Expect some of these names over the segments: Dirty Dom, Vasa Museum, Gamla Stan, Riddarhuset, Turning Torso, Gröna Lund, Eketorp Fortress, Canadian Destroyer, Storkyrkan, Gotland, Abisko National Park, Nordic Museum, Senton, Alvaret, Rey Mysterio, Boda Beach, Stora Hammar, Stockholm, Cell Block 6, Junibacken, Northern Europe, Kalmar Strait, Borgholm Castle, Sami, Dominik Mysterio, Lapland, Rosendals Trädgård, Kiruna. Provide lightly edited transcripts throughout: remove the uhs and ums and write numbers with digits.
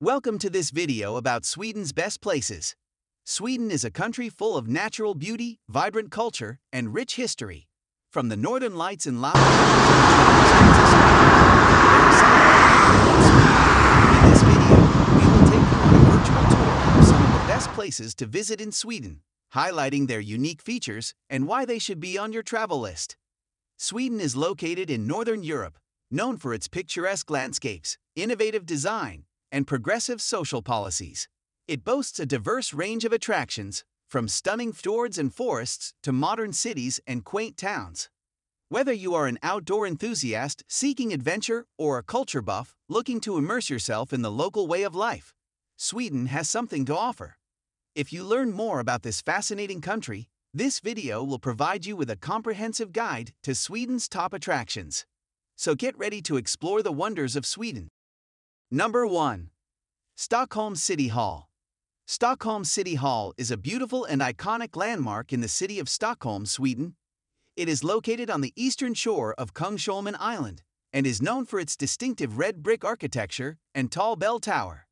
Welcome to this video about Sweden's best places. Sweden is a country full of natural beauty, vibrant culture, and rich history. From the northern lights in Lapland in this video, we will take you on a virtual tour of some of the best places to visit in Sweden, highlighting their unique features and why they should be on your travel list. Sweden is located in northern Europe, known for its picturesque landscapes, innovative design, and progressive social policies. It boasts a diverse range of attractions, from stunning fjords and forests to modern cities and quaint towns. Whether you are an outdoor enthusiast seeking adventure or a culture buff looking to immerse yourself in the local way of life, Sweden has something to offer. If you learn more about this fascinating country, this video will provide you with a comprehensive guide to Sweden's top attractions. So get ready to explore the wonders of Sweden. Number 1. Stockholm City Hall. Stockholm City Hall is a beautiful and iconic landmark in the city of Stockholm, Sweden. It is located on the eastern shore of Kungsholmen Island and is known for its distinctive red brick architecture and tall bell tower.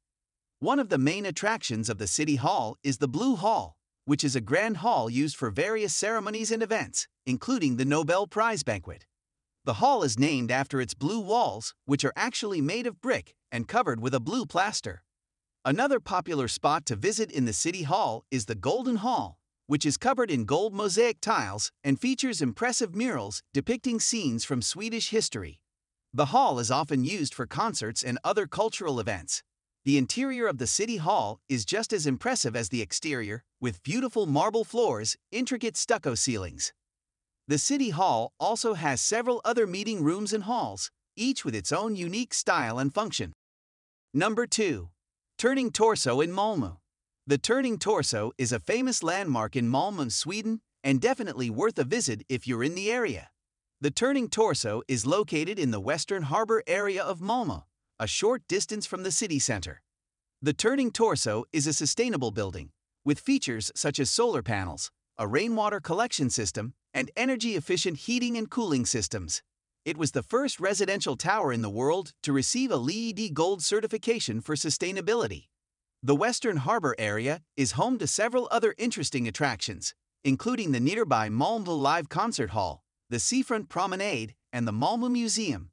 One of the main attractions of the City Hall is the Blue Hall, which is a grand hall used for various ceremonies and events, including the Nobel Prize banquet. The hall is named after its blue walls, which are actually made of brick and covered with a blue plaster. Another popular spot to visit in the City Hall is the Golden Hall, which is covered in gold mosaic tiles and features impressive murals depicting scenes from Swedish history. The hall is often used for concerts and other cultural events. The interior of the City Hall is just as impressive as the exterior, with beautiful marble floors, intricate stucco ceilings. The City Hall also has several other meeting rooms and halls, each with its own unique style and function. Number 2. Turning Torso in Malmö. The Turning Torso is a famous landmark in Malmö, Sweden, and definitely worth a visit if you're in the area. The Turning Torso is located in the western harbor area of Malmö, a short distance from the city center. The Turning Torso is a sustainable building, with features such as solar panels, a rainwater collection system, and energy-efficient heating and cooling systems. It was the first residential tower in the world to receive a LEED Gold certification for sustainability. The Western Harbor area is home to several other interesting attractions, including the nearby Malmo Live Concert Hall, the Seafront Promenade, and the Malmo Museum.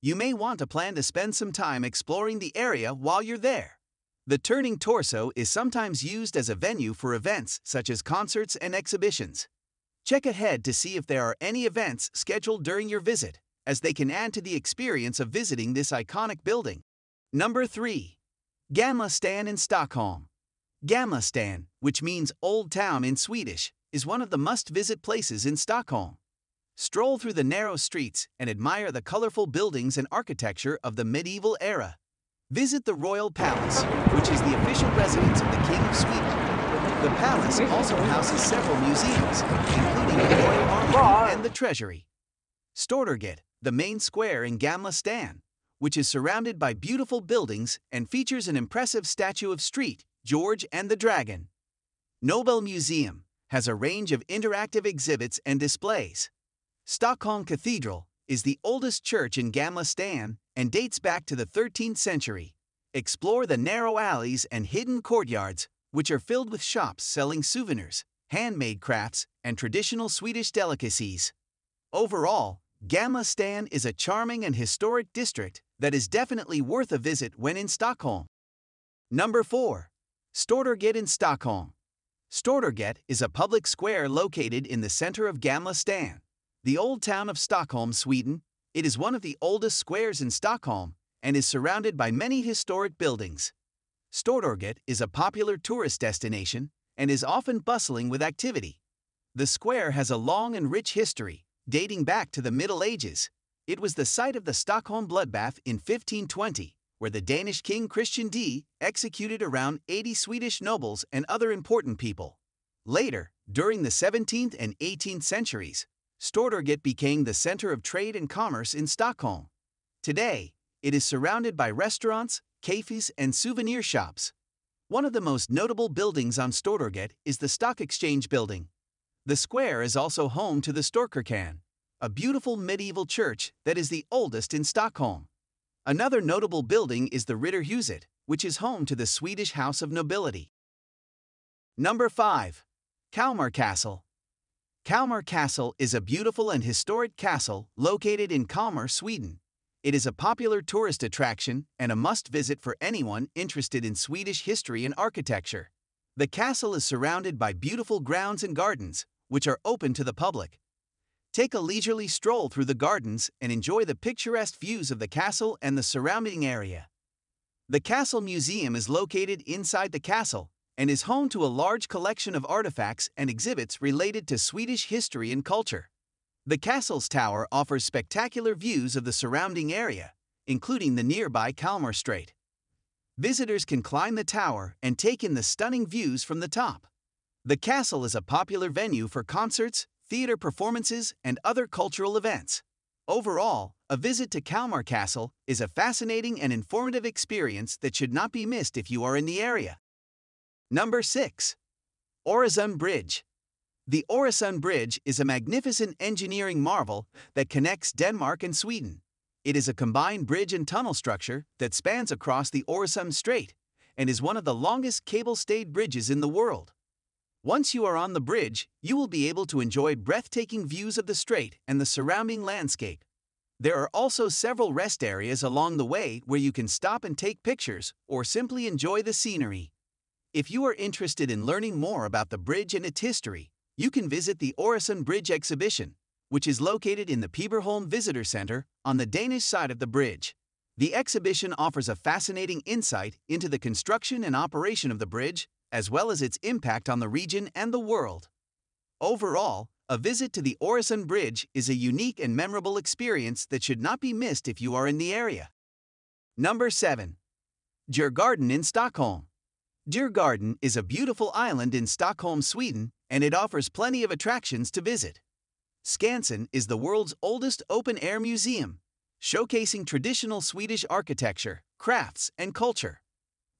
You may want to plan to spend some time exploring the area while you're there. The Turning Torso is sometimes used as a venue for events such as concerts and exhibitions. Check ahead to see if there are any events scheduled during your visit, as they can add to the experience of visiting this iconic building. Number 3. Gamla Stan in Stockholm. Gamla Stan, which means Old Town in Swedish, is one of the must-visit places in Stockholm. Stroll through the narrow streets and admire the colorful buildings and architecture of the medieval era. Visit the Royal Palace, which is the official residence of the King of Sweden. The palace also houses several museums, including the Royal Armory and the Treasury. Stortorget, the main square in Gamla Stan, which is surrounded by beautiful buildings and features an impressive statue of St. George and the Dragon. Nobel Museum has a range of interactive exhibits and displays. Stockholm Cathedral is the oldest church in Gamla Stan and dates back to the 13th century. Explore the narrow alleys and hidden courtyards, which are filled with shops selling souvenirs, handmade crafts, and traditional Swedish delicacies. Overall, Gamla Stan is a charming and historic district that is definitely worth a visit when in Stockholm. Number 4. Stortorget in Stockholm. Stortorget is a public square located in the center of Gamla Stan, the old town of Stockholm, Sweden. It is one of the oldest squares in Stockholm and is surrounded by many historic buildings. Stortorget is a popular tourist destination and is often bustling with activity. The square has a long and rich history, dating back to the Middle Ages. It was the site of the Stockholm bloodbath in 1520, where the Danish king Christian D executed around 80 Swedish nobles and other important people. Later, during the 17th and 18th centuries, Stortorget became the center of trade and commerce in Stockholm. Today, it is surrounded by restaurants, cafes, and souvenir shops. One of the most notable buildings on Stortorget is the Stock Exchange building. The square is also home to the Storkyrkan, a beautiful medieval church that is the oldest in Stockholm. Another notable building is the Riddarhuset, which is home to the Swedish House of Nobility. Number 5. Kalmar Castle. Kalmar Castle is a beautiful and historic castle located in Kalmar, Sweden. It is a popular tourist attraction and a must-visit for anyone interested in Swedish history and architecture. The castle is surrounded by beautiful grounds and gardens, which are open to the public. Take a leisurely stroll through the gardens and enjoy the picturesque views of the castle and the surrounding area. The Castle Museum is located inside the castle and is home to a large collection of artifacts and exhibits related to Swedish history and culture. The castle's tower offers spectacular views of the surrounding area, including the nearby Kalmar Strait. Visitors can climb the tower and take in the stunning views from the top. The castle is a popular venue for concerts, theater performances, and other cultural events. Overall, a visit to Kalmar Castle is a fascinating and informative experience that should not be missed if you are in the area. Number 6. Öresund Bridge. The Öresund Bridge is a magnificent engineering marvel that connects Denmark and Sweden. It is a combined bridge and tunnel structure that spans across the Öresund Strait and is one of the longest cable-stayed bridges in the world. Once you are on the bridge, you will be able to enjoy breathtaking views of the strait and the surrounding landscape. There are also several rest areas along the way where you can stop and take pictures or simply enjoy the scenery. If you are interested in learning more about the bridge and its history, you can visit the Öresund Bridge exhibition, which is located in the Pieberholm Visitor Center on the Danish side of the bridge. The exhibition offers a fascinating insight into the construction and operation of the bridge, as well as its impact on the region and the world. Overall, a visit to the Öresund Bridge is a unique and memorable experience that should not be missed if you are in the area. Number 7. Djurgården in Stockholm. Djurgården is a beautiful island in Stockholm, Sweden, and it offers plenty of attractions to visit. Skansen is the world's oldest open-air museum, showcasing traditional Swedish architecture, crafts, and culture.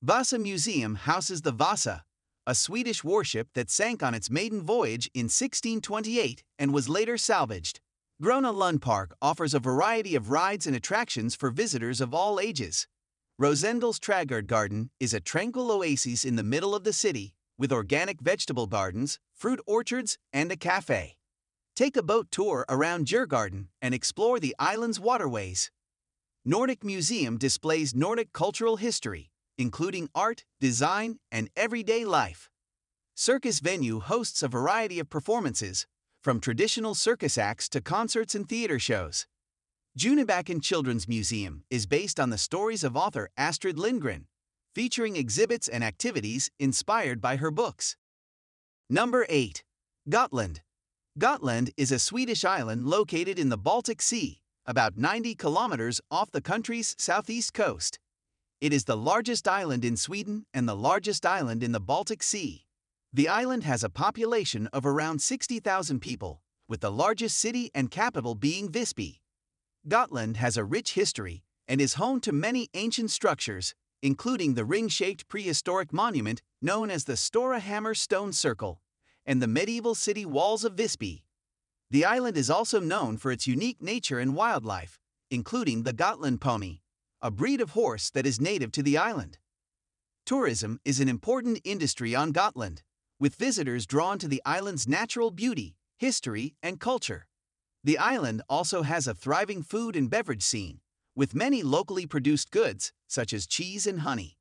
Vasa Museum houses the Vasa, a Swedish warship that sank on its maiden voyage in 1628 and was later salvaged. Gröna Lund Park offers a variety of rides and attractions for visitors of all ages. Rosendals Trädgård is a tranquil oasis in the middle of the city, with organic vegetable gardens, fruit orchards, and a cafe. Take a boat tour around Djurgården and explore the island's waterways. Nordic Museum displays Nordic cultural history, including art, design, and everyday life. Circus Venue hosts a variety of performances, from traditional circus acts to concerts and theater shows. Junibacken Children's Museum is based on the stories of author Astrid Lindgren, featuring exhibits and activities inspired by her books. Number 8. Gotland. Gotland is a Swedish island located in the Baltic Sea, about 90 kilometers off the country's southeast coast. It is the largest island in Sweden and the largest island in the Baltic Sea. The island has a population of around 60,000 people, with the largest city and capital being Visby. Gotland has a rich history and is home to many ancient structures, including the ring-shaped prehistoric monument known as the Stora Hammar stone circle and the medieval city walls of Visby. The island is also known for its unique nature and wildlife, including the Gotland pony, a breed of horse that is native to the island. Tourism is an important industry on Gotland, with visitors drawn to the island's natural beauty, history, and culture. The island also has a thriving food and beverage scene, with many locally produced goods, such as cheese and honey.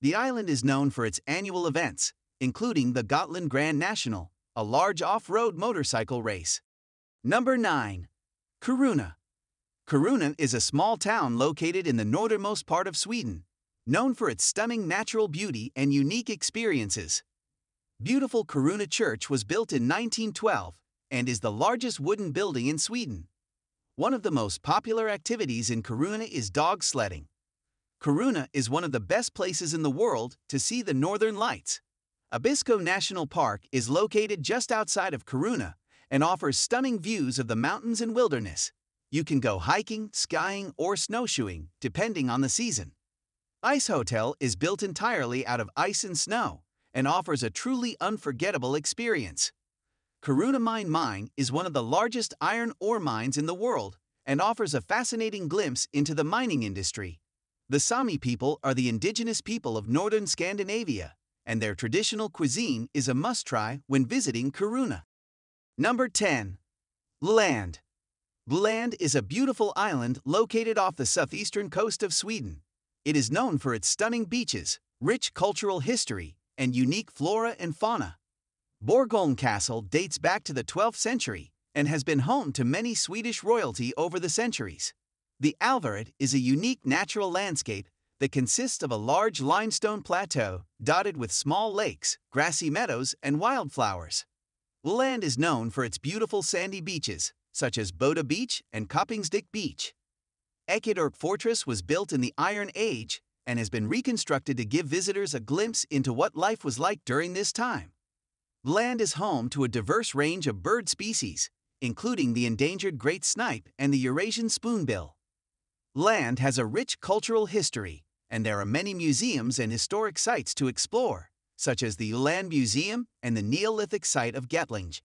The island is known for its annual events, including the Gotland Grand National, a large off-road motorcycle race. Number 9. Kiruna. Kiruna is a small town located in the northernmost part of Sweden, known for its stunning natural beauty and unique experiences. Beautiful Kiruna Church was built in 1912 and is the largest wooden building in Sweden. One of the most popular activities in Kiruna is dog sledding. Kiruna is one of the best places in the world to see the northern lights. Abisko National Park is located just outside of Kiruna and offers stunning views of the mountains and wilderness. You can go hiking, skiing, or snowshoeing, depending on the season. Ice Hotel is built entirely out of ice and snow and offers a truly unforgettable experience. Kiruna Mine is one of the largest iron ore mines in the world and offers a fascinating glimpse into the mining industry, The Sami people are the indigenous people of northern Scandinavia, and their traditional cuisine is a must-try when visiting Kiruna. Number 10. Land. Land is a beautiful island located off the southeastern coast of Sweden. It is known for its stunning beaches, rich cultural history, and unique flora and fauna. Borgholm Castle dates back to the 12th century and has been home to many Swedish royalty over the centuries. The Alvaret is a unique natural landscape that consists of a large limestone plateau dotted with small lakes, grassy meadows, and wildflowers. Öland is known for its beautiful sandy beaches, such as Boda Beach and Koppingsdick Beach. Eketorp Fortress was built in the Iron Age and has been reconstructed to give visitors a glimpse into what life was like during this time. Öland is home to a diverse range of bird species, including the endangered great snipe and the Eurasian spoonbill. Öland has a rich cultural history, and there are many museums and historic sites to explore, such as the Öland Museum and the Neolithic site of Gotland.